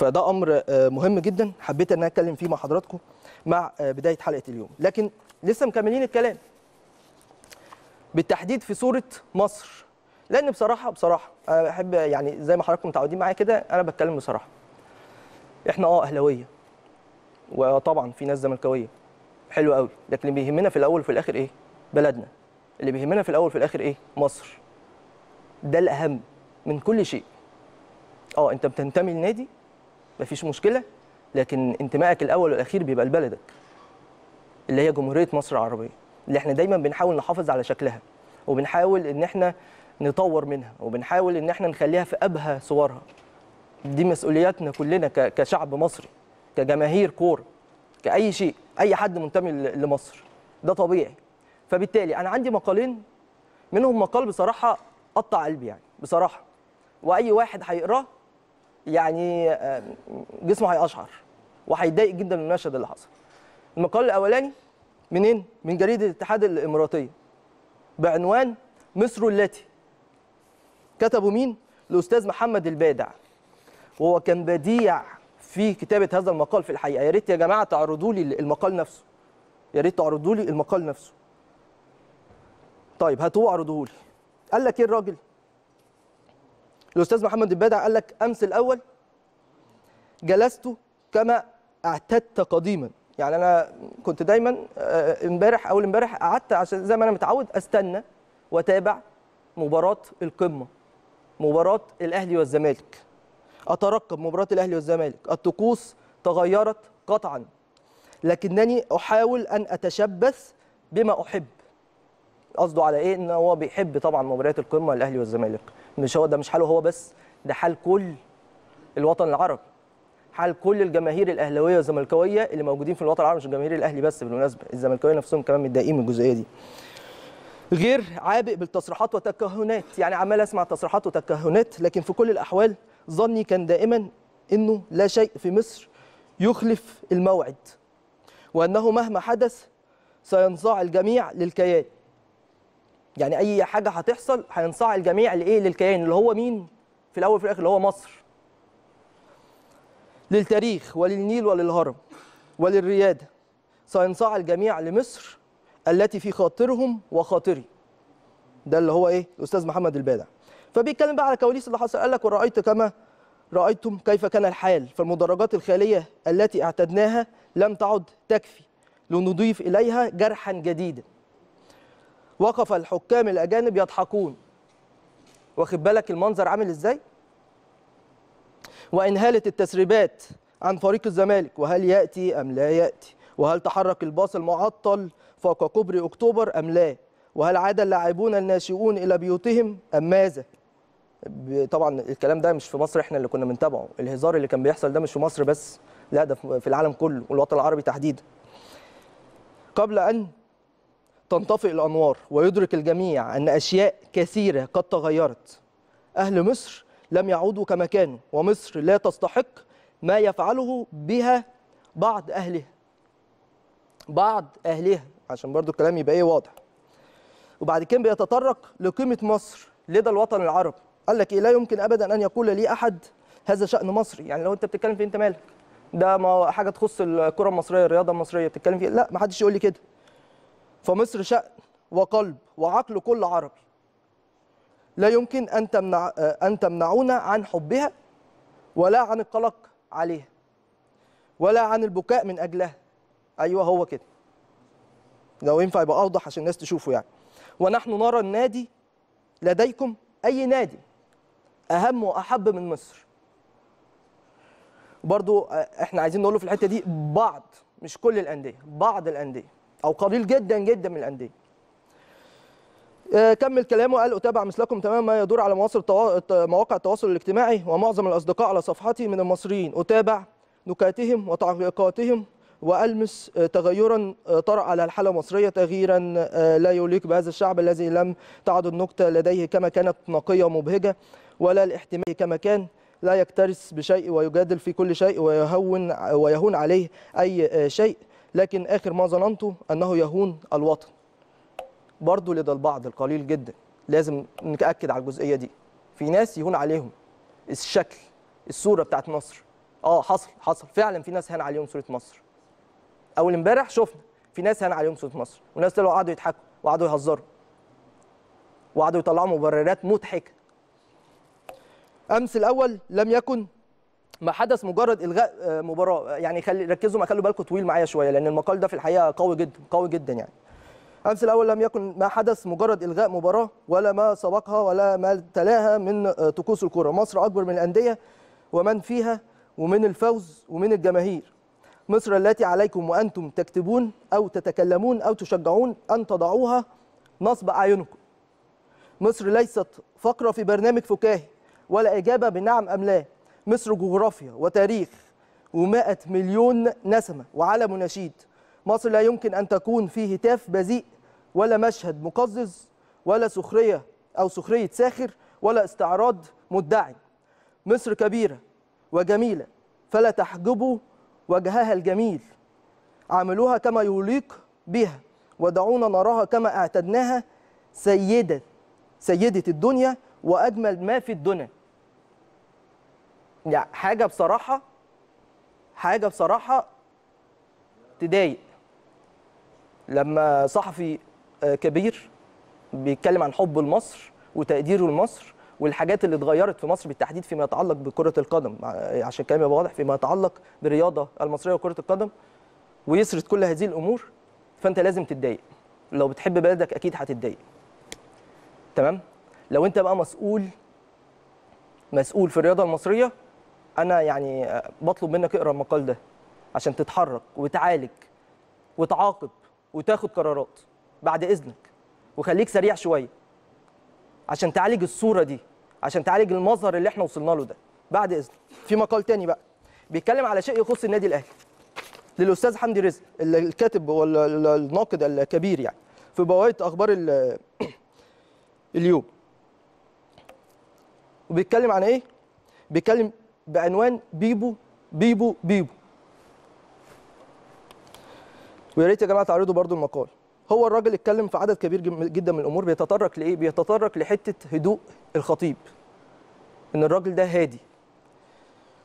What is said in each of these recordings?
فده امر مهم جدا حبيت ان انا اتكلم فيه مع حضراتكم مع بدايه حلقه اليوم. لكن لسه مكملين الكلام بالتحديد في صوره مصر، لان بصراحه انا بحب يعني زي ما حضراتكم متعودين معايا كده انا بتكلم بصراحه. احنا اهلاويه وطبعا في ناس زملكاويه حلو قوي، لكن اللي بيهمنا في الاول وفي الاخر ايه؟ بلدنا. اللي بيهمنا في الاول وفي الاخر ايه؟ مصر. ده الاهم من كل شيء. انت بتنتمي لنادي مفيش مشكله، لكن انتمائك الاول والاخير بيبقى لبلدك اللي هي جمهوريه مصر العربيه، اللي احنا دايما بنحاول نحافظ على شكلها وبنحاول ان احنا نطور منها وبنحاول ان احنا نخليها في ابهى صورها. دي مسؤولياتنا كلنا كشعب مصري، كجماهير كوره، كاي شيء، اي حد منتمي لمصر، ده طبيعي. فبالتالي انا عندي مقالين، منهم مقال بصراحه قطع قلبي يعني بصراحه، واي واحد هيقراه يعني جسمه هيقشعر وهيتضايق جدا من المشهد اللي حصل. المقال الاولاني منين؟ من جريده الاتحاد الاماراتيه بعنوان مصر التي، كتبوا مين؟ الاستاذ محمد البادع، وهو كان بديع في كتابه هذا المقال في الحقيقه. يا ريت يا جماعه تعرضوا لي المقال نفسه، يا ريت تعرضوا لي المقال نفسه. طيب هاتوه عرضوه لي. قال لك ايه الراجل؟ الاستاذ محمد البادع قال لك: امس الاول جلست كما اعتدت قديما. يعني انا كنت دايما امبارح اول امبارح قعدت عشان زي ما انا متعود استنى واتابع مباراه القمه، مباراه الاهلي والزمالك، اترقب مباراه الاهلي والزمالك. الطقوس تغيرت قطعا، لكنني احاول ان اتشبث بما احب. قصده على ايه؟ ان هو بيحب طبعا مباريات القمه الاهلي والزمالك، مش هو ده مش حاله هو بس، ده حال كل الوطن العربي، حال كل الجماهير الاهلاويه والزملكاويه اللي موجودين في الوطن العربي، مش الجماهير الاهلي بس بالمناسبه، الزملكاويه نفسهم كمان متضايقين من الجزئيه دي. غير عابئ بالتصريحات والتكهنات، يعني عمال اسمع تصريحات وتكهنات، لكن في كل الاحوال ظني كان دائما انه لا شيء في مصر يخلف الموعد، وانه مهما حدث سينصاع الجميع للكيان. يعني اي حاجه هتحصل هينصاع الجميع لايه؟ للكيان اللي هو مين؟ في الاول وفي الاخر اللي هو مصر. للتاريخ وللنيل وللهرم وللرياده سينصاع الجميع لمصر التي في خاطرهم وخاطري. ده اللي هو ايه؟ الاستاذ محمد البادع. فبيتكلم بقى على كواليس اللي حصل. قال لك: ورأيت كما رأيتم كيف كان الحال، فالمدرجات الخياليه التي اعتدناها لم تعد تكفي لنضيف اليها جرحا جديدا. وقف الحكام الأجانب يضحكون. واخد بالك المنظر عامل إزاي؟ وإن هالت التسريبات عن فريق الزمالك، وهل يأتي أم لا يأتي؟ وهل تحرك الباص المعطل فوق كوبري أكتوبر أم لا؟ وهل عاد اللاعبون الناشئون إلى بيوتهم أم ماذا؟ طبعا الكلام ده مش في مصر احنا اللي كنا بنتابعه، الهزار اللي كان بيحصل ده مش في مصر بس، لا ده في العالم كله والوطن العربي تحديدا. قبل أن تنطفئ الأنوار ويدرك الجميع أن أشياء كثيرة قد تغيرت. أهل مصر لم يعودوا كما كانوا، ومصر لا تستحق ما يفعله بها بعض أهلها. بعض أهلها، عشان برضو الكلام يبقى إيه واضح. وبعد كده بيتطرق لقيمة مصر لدى الوطن العربي. قال لك إيه؟ لا يمكن أبدا أن يقول لي أحد هذا شأن مصري. يعني لو أنت بتتكلم فيه أنت مالك؟ ده ما حاجة تخص الكرة المصرية، الرياضة المصرية بتتكلم فيه، لا ما حدش يقول لي كده. فمصر شأن وقلب وعقل كل عربي، لا يمكن أن تمنعونا عن حبها، ولا عن القلق عليها، ولا عن البكاء من أجلها. أيوه هو كده، لو ينفع يبقى أوضح عشان الناس تشوفه يعني. ونحن نرى النادي لديكم، أي نادي، أهم وأحب من مصر. برضو احنا عايزين نقوله في الحتة دي، بعض، مش كل الأندية، بعض الأندية أو قليل جدا جدا من الأندية. كمل كلامه، قال: أتابع مثلكم تماما ما يدور على مواقع التواصل الاجتماعي، ومعظم الأصدقاء على صفحتي من المصريين، أتابع نكاتهم وتعليقاتهم وألمس تغيرا طرأ على الحالة المصرية، تغييرا لا يليق بهذا الشعب الذي لم تعد النكتة لديه كما كانت نقية ومبهجة، ولا الاحتمال كما كان، لا يكترث بشيء ويجادل في كل شيء ويهون عليه أي شيء، لكن آخر ما ظننته أنه يهون الوطن. برضه لدى البعض القليل جدا، لازم نتأكد على الجزئية دي، في ناس يهون عليهم الشكل، الصورة بتاعت مصر، حصل فعلا. في ناس هان عليهم صوره مصر اول امبارح، شفنا في ناس هان عليهم صوره مصر، وناس طلعوا قعدوا يضحكوا وقعدوا يهزروا وقعدوا يطلعوا مبررات مضحكه. امس الاول لم يكن ما حدث مجرد الغاء مباراه، يعني ركزوا خلوا بالكم طويل معايا شويه لان المقال ده في الحقيقه قوي جدا قوي جدا. يعني امس الاول لم يكن ما حدث مجرد الغاء مباراه ولا ما سبقها ولا ما تلاها من طقوس الكره. مصر اكبر من الانديه ومن فيها ومن الفوز ومن الجماهير. مصر التي عليكم وانتم تكتبون او تتكلمون او تشجعون ان تضعوها نصب اعينكم. مصر ليست فقره في برنامج فكاهي ولا اجابه بنعم ام لا. مصر جغرافيا وتاريخ و100 مليون نسمه وعلم ونشيد. مصر لا يمكن ان تكون فيه هتاف بذيء ولا مشهد مقزز ولا سخريه او سخريه ساخر ولا استعراض مدعي. مصر كبيره وجميله فلا تحجبوا وجهها الجميل. عاملوها كما يليق بها ودعونا نراها كما اعتدناها سيدة الدنيا واجمل ما في الدنيا. يعني حاجه بصراحه تضايق لما صحفي كبير بيتكلم عن حبه لمصر وتقديره لمصر والحاجات اللي اتغيرت في مصر بالتحديد فيما يتعلق بكره القدم، عشان الكلام يبقى واضح فيما يتعلق بالرياضه المصريه وكره القدم، ويسرد كل هذه الامور. فانت لازم تتضايق، لو بتحب بلدك اكيد هتتضايق، تمام؟ لو انت بقى مسؤول في الرياضه المصريه، انا يعني بطلب منك اقرا المقال ده عشان تتحرك وتعالج وتعاقب وتاخد قرارات بعد اذنك، وخليك سريع شويه عشان تعالج الصوره دي، عشان تعالج المظهر اللي احنا وصلنا له ده بعد اذنك. في مقال تاني بقى بيتكلم على شيء يخص النادي الاهلي للاستاذ حمدي رزق، الكاتب والناقد الكبير يعني في بوايه اخبار اليوم. وبيتكلم عن ايه؟ بيتكلم بعنوان بيبو بيبو بيبو. ويا ريت يا جماعه تعرضوا برضو المقال. هو الراجل اتكلم في عدد كبير جدا من الامور، بيتطرق لايه؟ بيتطرق لحته هدوء الخطيب، ان الراجل ده هادي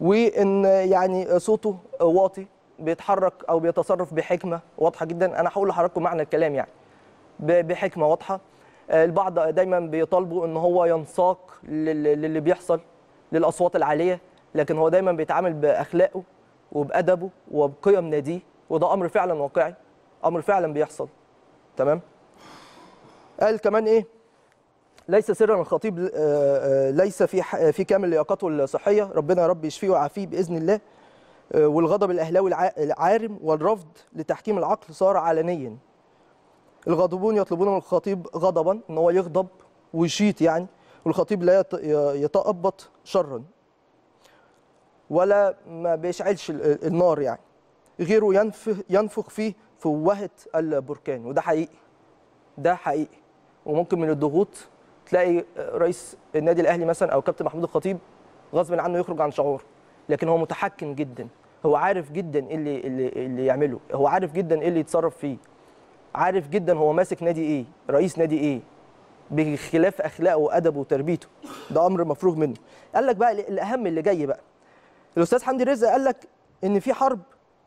وان يعني صوته واطي، بيتحرك او بيتصرف بحكمه واضحه جدا. انا هقول لحضراتكم معنى الكلام يعني بحكمه واضحه. البعض دايما بيطالبوا ان هو ينساق للي بيحصل للاصوات العاليه، لكن هو دايما بيتعامل باخلاقه وبادبه وبقيم ناديه، وده امر فعلا واقعي، امر فعلا بيحصل، تمام؟ قال كمان ايه؟ ليس سرا الخطيب ليس في كامل لياقته الصحيه، ربنا يا رب يشفيه ويعافيه باذن الله. والغضب الاهلاوي العارم والرفض لتحكيم العقل صار علنيا. الغاضبون يطلبون من الخطيب غضبا، ان هو يغضب ويشيط يعني، والخطيب لا يتأبط شرا ولا ما بيشعلش النار يعني، غيره ينفخ فيه فوهة البركان. وده حقيقي، ده حقيقي. وممكن من الضغوط تلاقي رئيس النادي الاهلي مثلا او كابتن محمود الخطيب غصب عنه يخرج عن شعوره، لكن هو متحكم جدا، هو عارف جدا ايه اللي يعمله، هو عارف جدا ايه اللي يتصرف فيه، عارف جدا هو ماسك نادي ايه، رئيس نادي ايه، بخلاف اخلاقه وادبه وتربيته. ده امر مفروغ منه. قال لك بقى الاهم اللي جاي بقى، الاستاذ حمدي رزق قال لك ان في حرب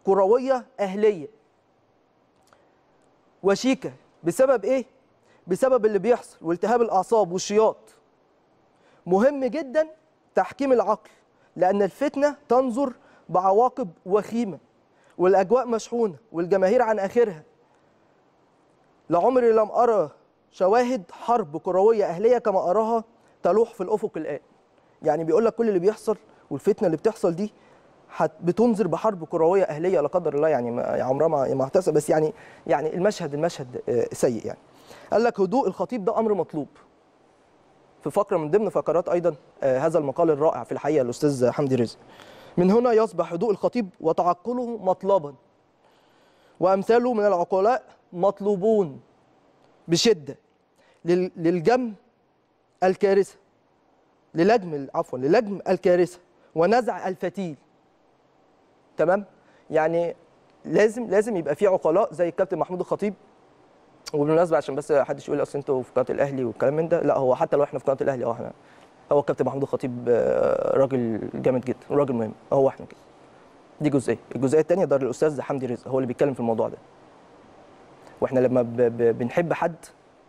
كرويه اهليه وشيكه. بسبب ايه؟ بسبب اللي بيحصل والتهاب الاعصاب والشياط. مهم جدا تحكيم العقل لان الفتنه تنظر بعواقب وخيمه، والاجواء مشحونه والجماهير عن اخرها. لعمري لم أرى شواهد حرب كروية أهلية كما أراها تلوح في الأفق الآن. يعني بيقول لك كل اللي بيحصل والفتنة اللي بتحصل دي بتنذر بحرب كروية أهلية لا قدر الله، يعني عمرها ما هتحصل، بس يعني المشهد سيء يعني. قال لك هدوء الخطيب ده أمر مطلوب. في فقرة من ضمن فقرات أيضا هذا المقال الرائع في الحقيقة الأستاذ حمدي رزق. من هنا يصبح هدوء الخطيب وتعقله مطلبا، وأمثاله من العقلاء مطلوبون بشدة للجم الكارثة، للجم الكارثة ونزع الفتيل، تمام؟ يعني لازم يبقى في عقلاء زي الكابتن محمود الخطيب. وبالمناسبة عشان بس محدش يقول اصل انتوا في قناة الأهلي والكلام من ده، لا، هو حتى لو احنا في قناة الأهلي هو الكابتن محمود الخطيب راجل جامد جدا، راجل مهم، هو احنا كده. دي جزئيه. الجزئيه الثانيه دار الاستاذ حمدي رزق هو اللي بيتكلم في الموضوع ده. واحنا لما بنحب حد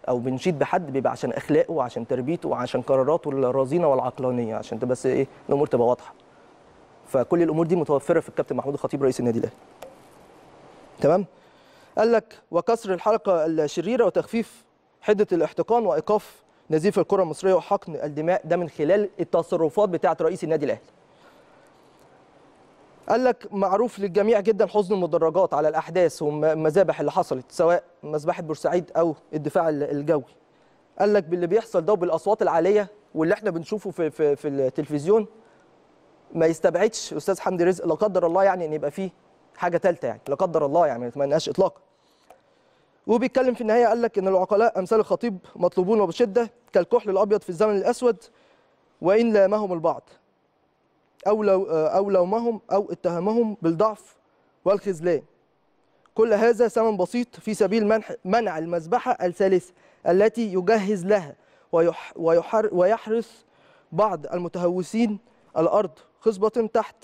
او بنشيد بحد بيبقى عشان اخلاقه وعشان تربيته وعشان قراراته الرزينه والعقلانيه، عشان بس ايه الامور تبقى واضحه. فكل الامور دي متوفره في الكابتن محمود الخطيب رئيس النادي الاهلي. تمام؟ قال لك وكسر الحلقه الشريره وتخفيف حده الاحتقان وايقاف نزيف الكره المصريه وحقن الدماء، ده من خلال التصرفات بتاعه رئيس النادي الاهلي. قال لك معروف للجميع جدا حزن المدرجات على الاحداث والمذابح اللي حصلت سواء مذبحه بورسعيد او الدفاع الجوي. قال لك باللي بيحصل ده وبالاصوات العاليه واللي احنا بنشوفه في التلفزيون، ما يستبعدش استاذ حمدي رزق لا قدر الله يعني ان يبقى فيه حاجه ثالثه، يعني لا قدر الله يعني ما نتمناهاش اطلاقا. وبيتكلم في النهايه قال لك ان العقلاء امثال الخطيب مطلوبون وبشده كالكحل الابيض في الزمن الاسود، وان لامهم البعض أو لومهم أو اتهمهم بالضعف والخذلان، كل هذا ثمن بسيط في سبيل منع المذبحة الثالثة التي يجهز لها ويحرث بعض المتهوسين الأرض خصبة تحت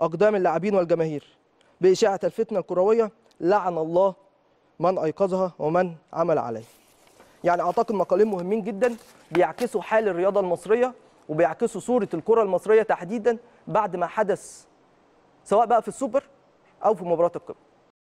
أقدام اللاعبين والجماهير بإشاعة الفتنة الكروية، لعن الله من أيقظها ومن عمل عليها. يعني أعتقد مقالين مهمين جدا بيعكسوا حال الرياضة المصرية وبيعكسوا صورة الكرة المصرية تحديدا بعد ما حدث سواء بقى في السوبر أو في مباراة القمة.